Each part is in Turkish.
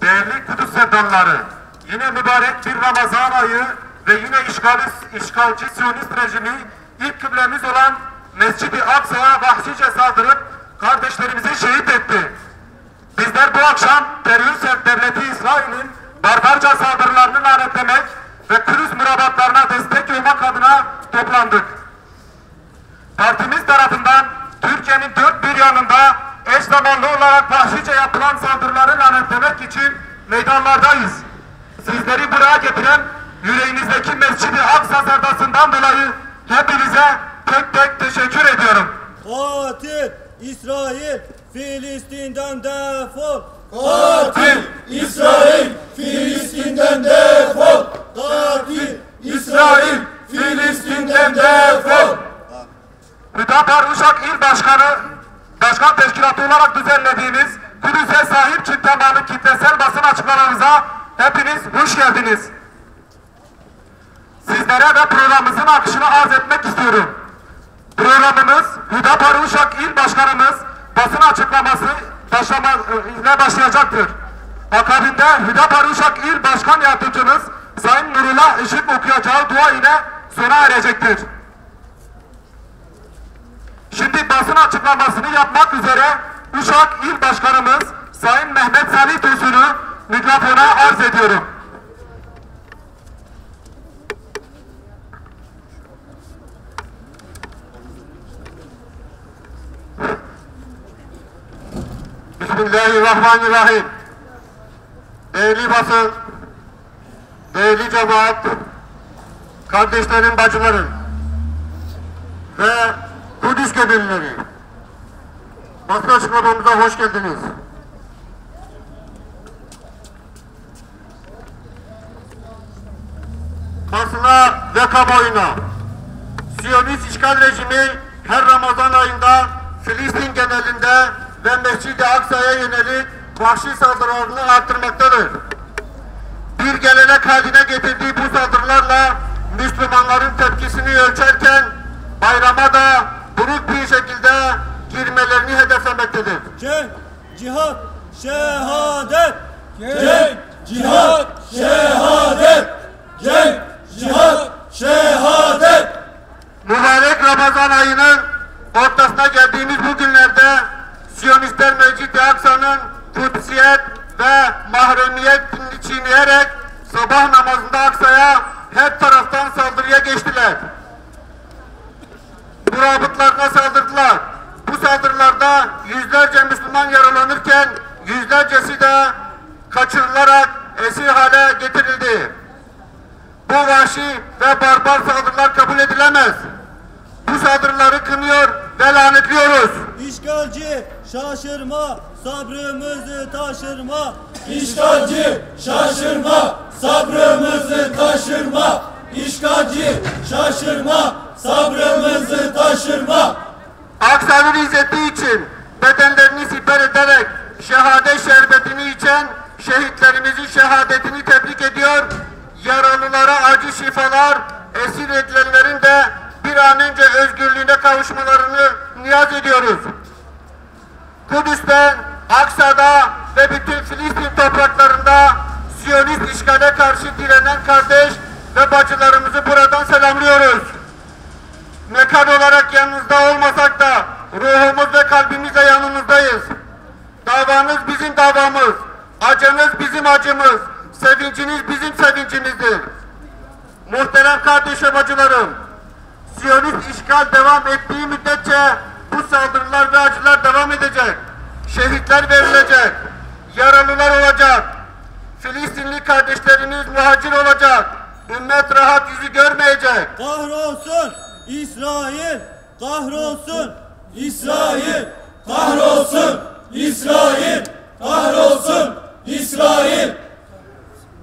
değerli Kudüs sevdalıları, yine mübarek bir Ramazan ayı ve yine işgalci Siyonist rejimi ilk kıblemiz olan Mescid-i Aksa'ya vahşice saldırıp kardeşlerimizi şehit etti. Bizler bu akşam terörist devleti İsrail'in barbarca saldırılarını lanetlemek ve Kudüs mürabatlarına destek olmak adına toplandık. Partimiz tarafından Türkiye'nin dört bir yanında eş zamanlı olarak vahşice yapılan saldırıları lanetlemek için meydanlardayız. Sizleri buraya getiren yüreğinizdeki Mescid-i Aksa sevdasından dolayı hepinize tek tek teşekkür ediyorum. Katil İsrail Filistin'den defol! Katil İsrail Filistin'den defol! Katil İsrail Filistin'den defol! HÜDA PAR Uşak İl Başkanı, Başkan Teşkilatı olarak düzenlediğimiz Kudüs'e sahip çıkmanın kitlesel basın açıklamamıza hepiniz hoş geldiniz. Sizlere ve programımızın akışını arz etmek istiyorum. Programımız HÜDA PAR Uşak İl Başkanımız basın açıklaması ile başlayacaktır. Akabinde HÜDA PAR Uşak İl Başkan Yardımcımız Sayın Nurullah eşlik okuyacağı dua ile sona erecektir. Şimdi basın açıklamasını yapmak üzere Uşak İl Başkanımız Sayın Mehmet Salih Tüzün'ü mikrofona arz ediyorum. Bismillahirrahmanirrahim. Değerli basın, değerli cemaat, kardeşlerim, bacılarım ve Kudüs gönüllüleri, basın açıklamamıza hoş geldiniz. Basına ve kamuoyuna, Siyonist işgal rejimi her Ramazan ayında Filistin genelinde ve Mescid-i Aksa'ya yönelik vahşi saldırılarını artırmaktadır. Bir gelenek haline getirdiği bu saldırılarla Müslümanların tepkisini ölçerken bayrama da buruk bir şekilde girmelerini hedeflemektedir. Cenk, cihat, şehadet! Cenk, cihat, şehadet! Cenk, cihat, şehadet! Mübarek Ramazan ayının ortasına geldiğimiz bu günlerde Siyonistler Mescid-i Aksa'nın kutsiyet ve mahremiyetini çiğneyerek sabah namazında Aksa'ya her taraftan saldırıya geçtiler. Bu rabıtlarına saldırdılar. Bu saldırılarda yüzlerce Müslüman yaralanırken yüzlercesi de kaçırılarak esir hale getirildi. Bu vahşi ve barbar saldırılar kabul edilemez. Bu saldırıları kınıyor ve lanetliyoruz. İşgalci şaşırma, sabrımızı taşırma. İşgalci şaşırma, sabrımızı taşırma. İşgalci şaşırma, sabrımızı taşırma. Aksa'nın izzeti için bedenlerini siper ederek şehadet şerbetini içen şehitlerimizin şehadetini tebrik ediyor. Yaralılara acı şifalar, esir edilenlerin de bir an önce özgürlüğüne kavuşmalarını niyaz ediyoruz. Kudüs'ten, Aksa'da ve bütün Filistin topraklarında Siyonist işgale karşı direnen kardeş ve bacılarımızı buradan selamlıyoruz. Mekan olarak yanınızda olmasak da ruhumuz ve kalbimizle yanınızdayız. Davanız bizim davamız, acınız bizim acımız, sevinciniz bizim sevincimizdir. Muhterem kardeş ve bacılarım, Siyonist işgal devam ettiği müddetçe bu saldırılar ve acılar devam edecek. Şehitler verilecek. Yaralılar olacak. Filistinli kardeşlerimiz muhacir olacak. Ümmet rahat yüzü görmeyecek. Kahrolsun İsrail! Kahrolsun İsrail! Kahrolsun İsrail! Kahrolsun İsrail!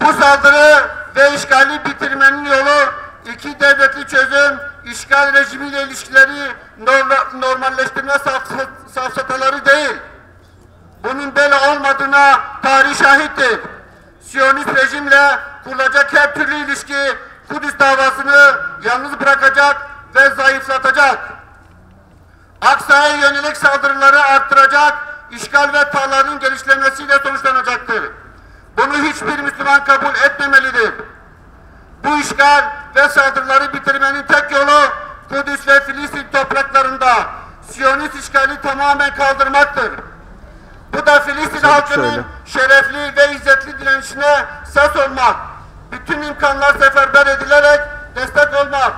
Bu saldırı ve işgali bitirmenin yolu iki devletli çözüm, işgal rejimiyle ilişkileri normalleştirme safsataları değil. Bunun böyle olmadığına tarih şahittir. Siyonist rejimle kurulacak her türlü ilişki Kudüs davasını yalnız bırakacak ve zayıflatacak. Aksa'ya yönelik saldırıları arttıracak, işgal ve talanın genişlemesiyle sonuçlanacaktır. düşman kabul etmemelidir. Bu işgal ve saldırıları bitirmenin tek yolu Kudüs ve Filistin topraklarında Siyonist işgali tamamen kaldırmaktır. Bu da Filistin halkının şerefli ve izzetli direnişine ses olmak, bütün imkanlar seferber edilerek destek olmak,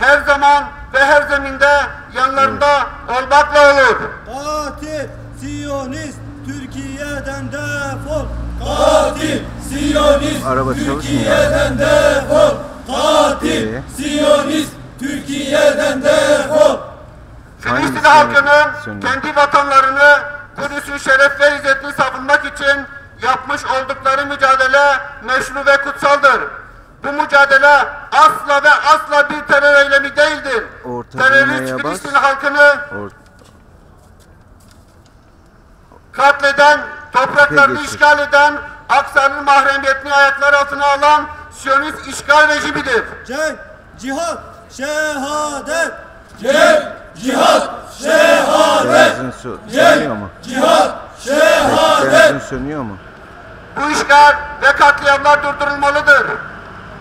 her zaman ve her zeminde yanlarında olmakla olur. Katil Siyonist Türkiye'den defol! Katil Siyonist Türkiye'den defol! Katil Siyonist Türkiye'den defol! Filistin halkının kendi vatanlarını Kudüs'ün şeref ve izzetini savunmak için yapmış oldukları mücadele meşru ve kutsaldır. Bu mücadele asla ve asla bir terör eylemi değildir. Terörist Filistin halkını katleden, topraklarını işgal eden, Aksa'nın mahremiyetini ayaklar altına alan Siyonist işgal rejimidir. Cenk, cihad, şehadet! Cenk, cihad, şehadet! Cenk, cihad, şehadet! Bu işgal ve katliamlar durdurulmalıdır.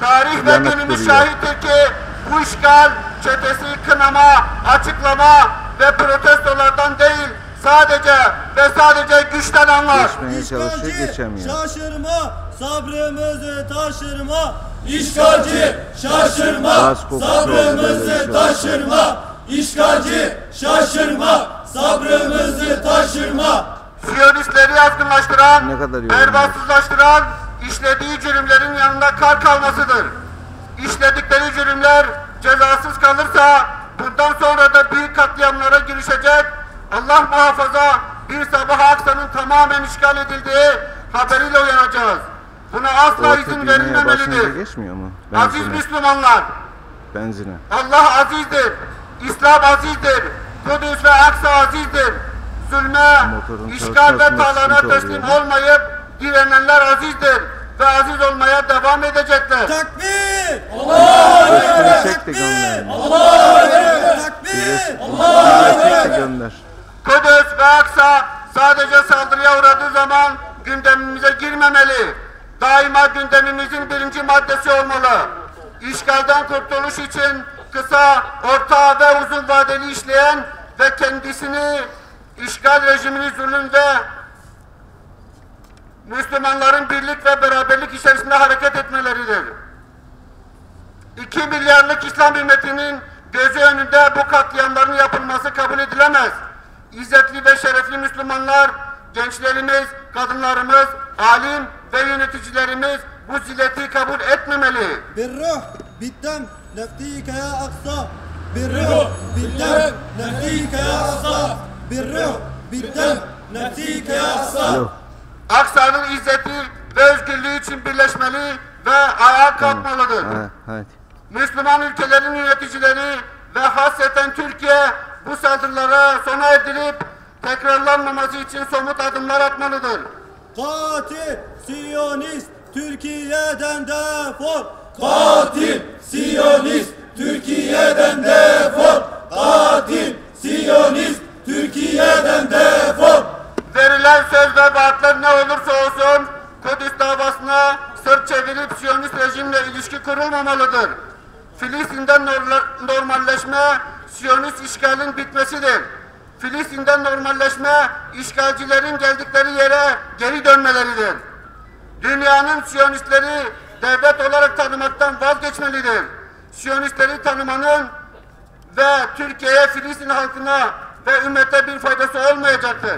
Tarih ve günümüz şahittir ki bu işgal çetesi kınama, açıklama ve protestolardan değil, sadece ve sadece güçten anlar. İşgalci şaşırma, sabrımızı taşırma. İşgalci şaşırma, sabrımızı taşırma. İşgalci şaşırma, sabrımızı taşırma. Siyonistleri yaskınlaştıran, pervasızlaştıran işlediği cürümlerin yanında kar kalmasıdır. İşledikleri cürümler cezasız kalırsa bundan sonra da büyük katliamlara girişecek. Allah muhafaza bir sabah Aksa'nın tamamen işgal edildiği haberiyle uyanacağız. Buna asla izin verilmemelidir. Aziz Müslümanlar, Allah azizdir, İslam azizdir, Kudüs ve Aksa azizdir. Zulme, işgal ve talana teslim olmayıp direnenler azizdir ve aziz olmaya devam edecekler. Takbir! Allahu Ekber! Takbir! Allahu Ekber! Takbir! Allahu Ekber! Kudüs ve Aksa sadece saldırıya uğradığı zaman gündemimize girmemeli. Daima gündemimizin birinci maddesi olmalı. İşgalden kurtuluş için kısa, orta ve uzun vadeli işleyen ve kendisini işgal rejimini zulümde Müslümanların birlik ve beraberlik içerisinde hareket etmeleridir. 2 milyarlık İslam ümmetinin gözü önünde bu katliamların yapılması kabul edilemez. İzzetli ve şerefli Müslümanlar, gençlerimiz, kadınlarımız, alim ve yöneticilerimiz bu zilleti kabul etmemeli. Birruh biddem neftike ya Aksa. Birruh biddem neftike ya Aksa. Birruh biddem neftike ya Aksa. Aksa'nın izzeti ve özgürlüğü için birleşmeli ve ayağa kalkmalıdır. Müslüman ülkelerin yöneticileri ve hasreten Türkiye bu saldırılara sona erdirilip tekrarlanmaması için somut adımlar atmalıdır. Katil Siyonist Türkiye'den defol! Katil Siyonist Türkiye'den defol! Katil Siyonist Türkiye'den defol! Verilen söz ve vaatler ne olursa olsun Kudüs davasına sırt çevirip Siyonist rejimle ilişki kurulmamalıdır. Filistin'den normalleşme Siyonist işgalin bitmesidir. Filistin'den normalleşme işgalcilerin geldikleri yere geri dönmeleridir. Dünyanın Siyonistleri devlet olarak tanımaktan vazgeçmelidir. Siyonistleri tanımanın ve Türkiye'ye, Filistin halkına ve ümmete bir faydası olmayacaktır.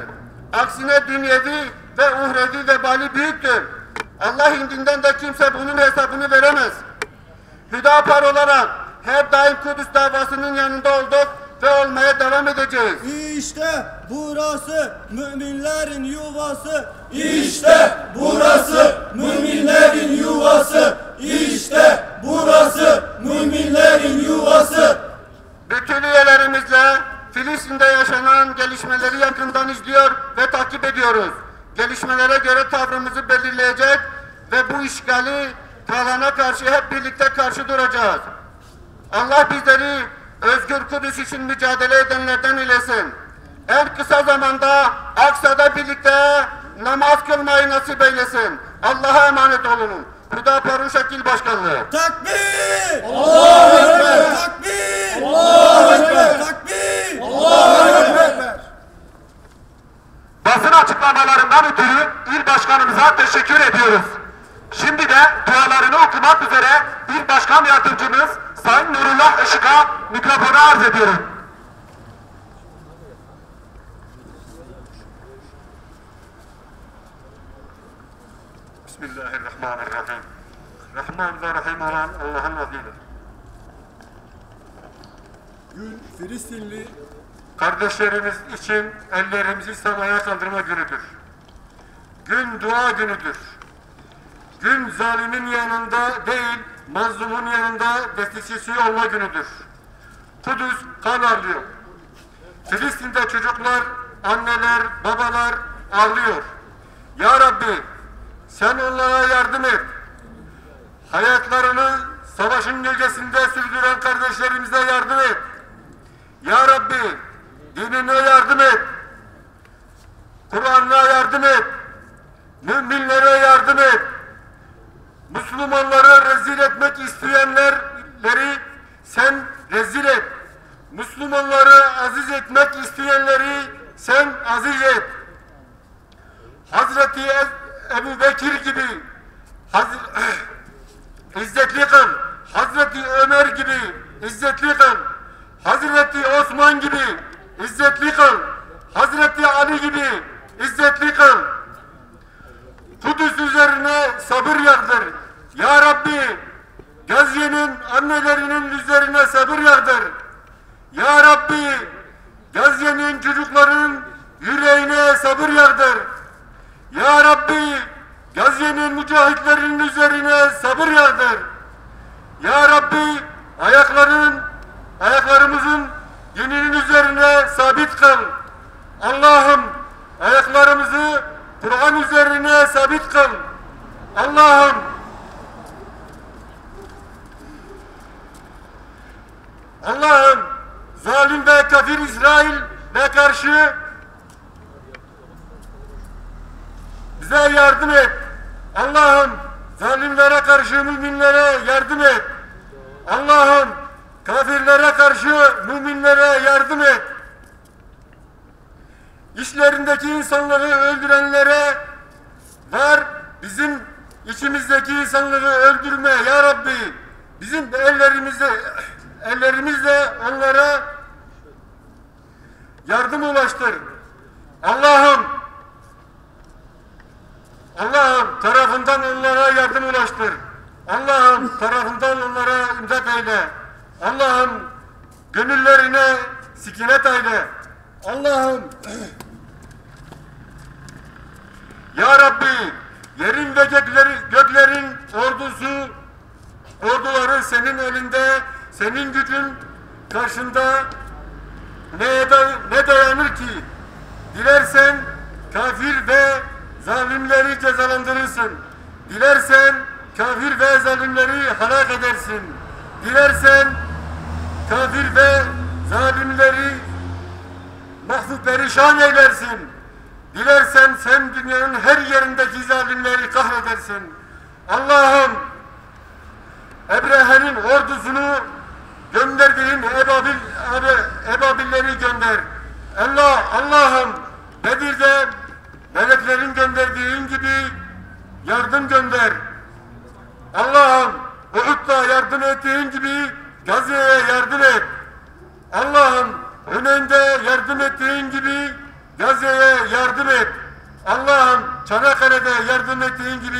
Aksine dünyevi ve uhrevi vebali büyüktür. Allah indinden de kimse bunun hesabını veremez. HÜDA PAR olarak her daim Kudüs davasının yanında olduk ve olmaya devam edeceğiz. İşte burası müminlerin yuvası. İşte burası müminlerin yuvası. İşte burası müminlerin yuvası. Bütün üyelerimizle Filistin'de yaşanan gelişmeleri yakından izliyor ve takip ediyoruz. Gelişmelere göre tavrımızı belirleyecek ve bu işgali talana karşı hep birlikte karşı duracağız. Allah bizleri özgür Kudüs için mücadele edenlerden eylesin. En kısa zamanda Aksa'da birlikte namaz kılmayı nasip eylesin. Allah'a emanet olun. HÜDA PAR Şekil Başkanlığı. Takbir! Allahu Ekber! Takbir! Allahu Ekber! Takbir! Allahu Ekber! Basın açıklamalarından ötürü İl Başkanımıza teşekkür ediyoruz. Şimdi de dualarını okumak üzere İl Başkan Yardımcımız Sayın Nurullah Işık'a mikrofonu arz ediyorum. Bismillahirrahmanirrahim. Rahman ve Rahim olan Allah'ın adıyla. Gün Filistinli kardeşlerimiz için ellerimizi semaya kaldırma günüdür. Gün dua günüdür. Gün zalimin yanında değil, mazlumun yanında destekçisi olma günüdür. Kudüs kan ağlıyor. Filistin'de çocuklar, anneler, babalar ağlıyor. Ya Rabbi, sen onlara yardım et. Hayatlarını savaşın gölgesinde sürdüren kardeşlerimize yardım et. Ya Rabbi, dinine yardım et. Kur'an'a yardım et. Müminlere yardım et. Müslümanları rezil etmek isteyenleri sen rezil et. Müslümanları aziz etmek isteyenleri sen aziz et. Hazreti Ebu Bekir gibi, İzzetli kıl. Hazreti Ömer gibi, İzzetli kıl. Hazreti Osman gibi, İzzetli kıl. Hazreti Ali gibi, İzzetli kıl. Kudüs üzerine sabır yağdır. Ya Rabbi, Gazze'nin annelerinin üzerine sabır yağdır. Ya Rabbi, Gazze'nin çocuklarının yüreğine sabır yağdır. Ya Rabbi, Gazze'nin mücahitlerinin üzerine sabır yağdır. Ya Rabbi, ayaklarımızın dininin üzerine sabit kıl. Allah'ım, ayaklarımızı Kur'an üzerine sabit kıl. Allah'ım, zalim ve kafir İsrail'e karşı bize yardım et. Allah'ım, zalimlere karşı müminlere yardım et. Allah'ım, kafirlere karşı müminlere yardım et. İşlerindeki insanları öldürenlere var, bizim içimizdeki insanları öldürme ya Rabbi. Bizim ellerimizle onlara yardım ulaştır. Allah'ım, tarafından onlara yardım ulaştır. Allah'ım tarafından onlara imdat eyle. Allah'ım gönüllerine sikinet eyle. Allah'ım ya Rabbi, yerin ve göklerin orduları senin elinde, senin gücün karşında ne dayanır ki? Dilersen kafir ve zalimleri cezalandırırsın. Dilersen kafir ve zalimleri halak edersin. Dilersen kafir ve zalimleri mahvup perişan eylersin. Dilersen sen dünyanın her yerindeki zalimleri kahredersin. Allah'ım, Ebrehe'nin ordusunu gönderdiğin ebabilleri gönder. Allah'ım, Bedir'de meleklerin gönderdiğin gibi yardım gönder. Allah'ım, Uhud'da yardım ettiğin gibi Gazze'ye yardım et. Allah'ım, Huneyn'de yardım ettiğin gibi Gazze'ye yardım et. Allah'ım, Çanakkale'de yardım ettiğin gibi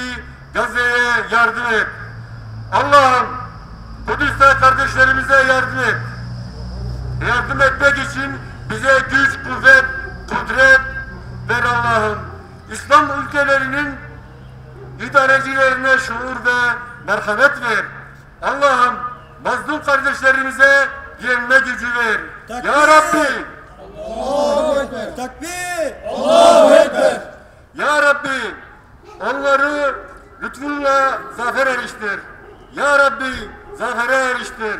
Gazze'ye yardım et. Allah'ım, Kudüs'te kardeşlerimize yardım et. Yardım etmek için bize güç, kuvvet, kudret ver Allah'ım. İslam ülkelerinin idarecilerine şuur ve merhamet ver. Allah'ım, mazlum kardeşlerimize yenme gücü ver. Takbir. Ya Rabbi, Allahu Ekber. Takbir. Allahu Ekber. Ya Rabbi, onları lütfunla zafer eriştir. Ya Rabbi, zafere eriştir.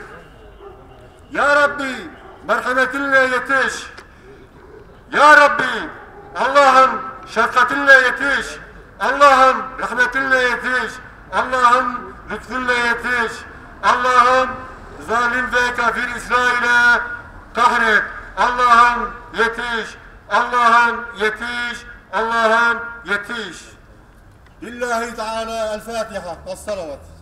Ya Rabbi, merhametinle yetiş. Ya Rabbi, Allah'ım şefkatinle yetiş. Allah'ım rahmetinle yetiş. Allah'ım lütfunla yetiş. Allah'ım zalim ve kafir İsrail'e kahret. Allah'ım yetiş. Allah'ım yetiş. Allah'ım yetiş. Lillahi Teala el-Fatiha ve salavat.